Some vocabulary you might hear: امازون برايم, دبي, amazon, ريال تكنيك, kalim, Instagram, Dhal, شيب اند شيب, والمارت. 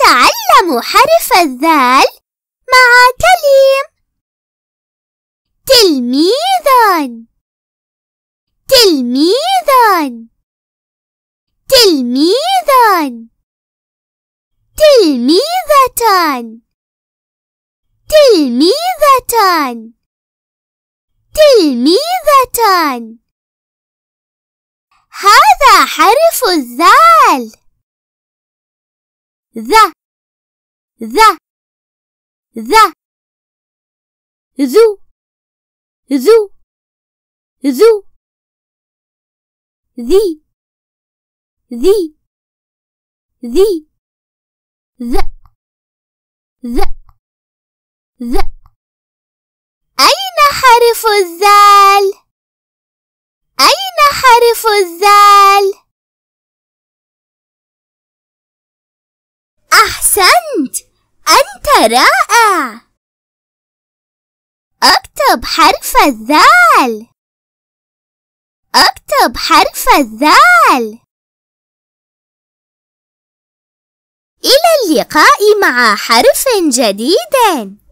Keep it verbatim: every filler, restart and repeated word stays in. نتعلم حرف الذال مع كليم. تلميذاً تلميذاً تلميذاً تلميذة تلميذة تلميذة. هذا حرف الذال. ذا ذا ذا ذو ذو ذو ذي ذي ذي ذ ذ ذ. أين حرف الذال؟ أين حرف الذال؟ أحسنت، أنت رائع. اكتب حرف الذال. اكتب حرف الذال. إلى اللقاء مع حرف جديد.